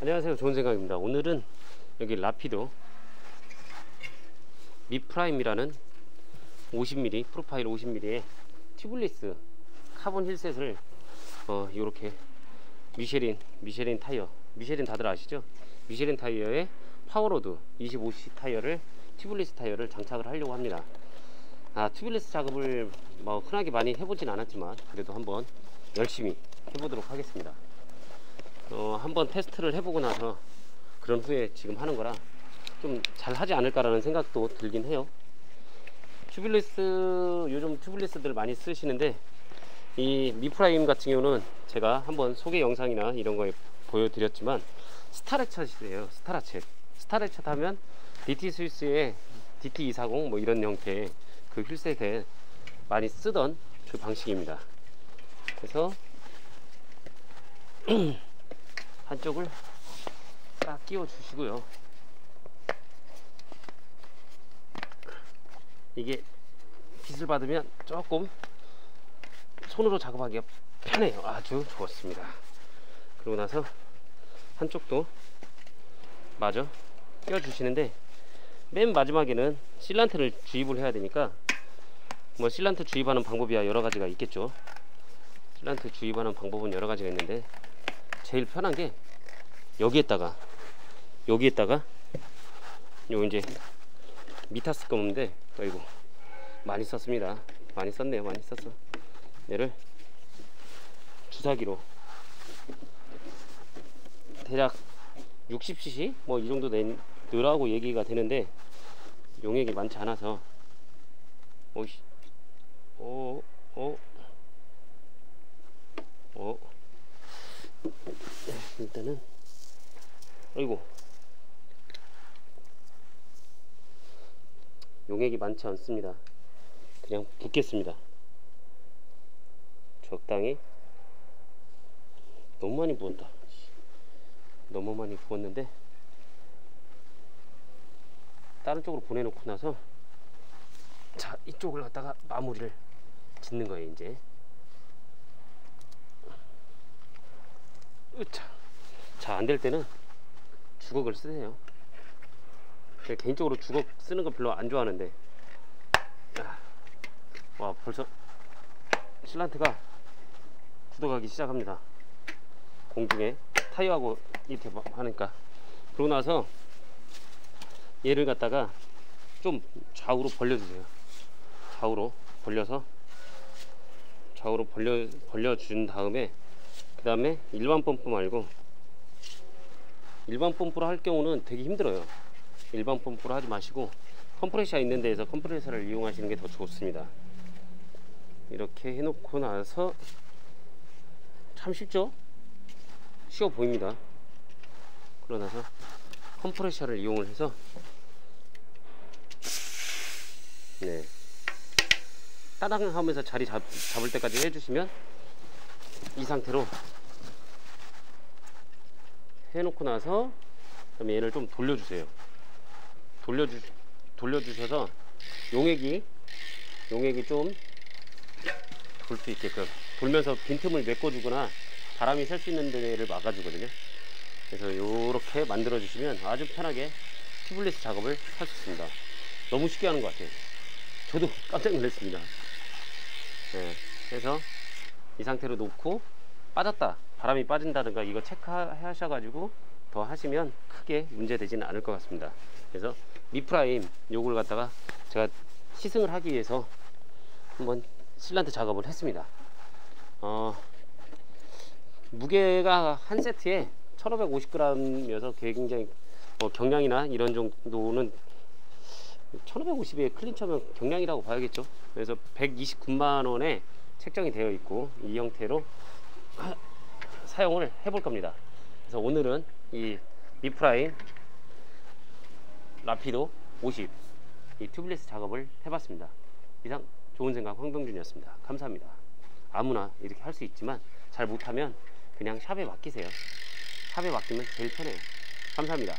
안녕하세요, 좋은 생각입니다. 오늘은 여기 라피도 미프라임이라는 50mm 프로파일 50mm의 튜블리스 카본 힐셋을 이렇게 미쉐린 타이어, 미쉐린 다들 아시죠? 미쉐린 타이어에 파워로드 25cc 타이어를, 튜블리스 타이어를 장착을 하려고 합니다. 튜블리스 작업을 뭐 흔하게 많이 해보진 않았지만 그래도 한번 열심히 해보도록 하겠습니다. 한번 테스트를 해보고 나서 그런 후에 지금 하는 거라 좀 잘 하지 않을까라는 생각도 들긴 해요. 튜블리스, 요즘 튜블리스들 많이 쓰시는데 이 미프라임 같은 경우는 제가 한번 소개 영상이나 이런 거에 보여드렸지만 스타레쳐예요. 스타레쳐 타면 DT 스위스의 DT240 뭐 이런 형태의 그 휠셋에 많이 쓰던 그 방식입니다. 그래서 한쪽을 딱 끼워 주시고요. 이게 빛을 받으면 조금 손으로 작업하기가 편해요. 아주 좋았습니다. 그러고 나서 한쪽도 마저 끼워 주시는데, 맨 마지막에는 실란트를 주입을 해야 되니까, 뭐 실란트 주입하는 방법이야 여러 가지가 있겠죠. 실란트 주입하는 방법은 여러 가지가 있는데 제일 편한 게 여기에다가 요 이제 미타스 검인데, 아이고 많이 썼습니다. 많이 썼어. 얘를 주사기로 대략 60cc 뭐 이 정도 된 넣으라고 얘기가 되는데 용액이 많지 않아서 일단은 용액이 많지 않습니다. 그냥 붓겠습니다. 적당히. 너무 많이 부었다. 너무 많이 부었는데 다른 쪽으로 보내놓고 나서 자, 이쪽을 갖다가 마무리를 짓는 거예요. 이제 자, 안 될 때는 주걱을 쓰세요. 제가 개인적으로 주걱 쓰는 거 별로 안 좋아하는데, 와 벌써 실란트가 굳어가기 시작합니다. 공중에 타이어하고 이렇게 하니까. 그러고 나서 얘를 갖다가 좀 좌우로 벌려주세요. 좌우로 벌려준 다음에, 그 다음에 일반 펌프 말고, 일반 펌프로 할 경우는 되게 힘들어요. 일반 펌프로 하지 마시고 컴프레셔 있는 데에서 컴프레셔를 이용하시는 게 더 좋습니다. 이렇게 해놓고 나서 참 쉽죠? 쉬워 보입니다. 그러고 나서 컴프레셔를 이용을 해서 따당 하면서 자리 잡을 때까지 해주시면, 이 상태로 해놓고 나서 그다음에 얘를 좀 돌려주세요. 돌려주셔서 용액이 좀 돌 수 있게끔, 돌면서 빈틈을 메꿔주거나 바람이 셀 수 있는 데를 막아주거든요. 그래서 이렇게 만들어주시면 아주 편하게 튜블리스 작업을 할 수 있습니다. 너무 쉽게 하는 것 같아요. 저도 깜짝 놀랐습니다. 그래서 이 상태로 놓고 빠졌다, 바람이 빠진다든가 이거 체크하셔가지고 더 하시면 크게 문제되지는 않을 것 같습니다. 그래서 미프라임 요걸 갖다가 제가 시승을 하기 위해서 한번 실란트 작업을 했습니다. 무게가 한 세트에 1550g이어서 굉장히 경량이나 이런 정도는 1550에 클린처면 경량이라고 봐야겠죠. 그래서 129만원에 책정이 되어 있고 이 형태로 사용을 해볼 겁니다. 그래서 오늘은 이 미프라임 라피도 50 이 튜블리스 작업을 해봤습니다. 이상 좋은 생각 황병준이었습니다. 감사합니다. 아무나 이렇게 할 수 있지만 잘 못하면 그냥 샵에 맡기세요. 샵에 맡기면 제일 편해요. 감사합니다.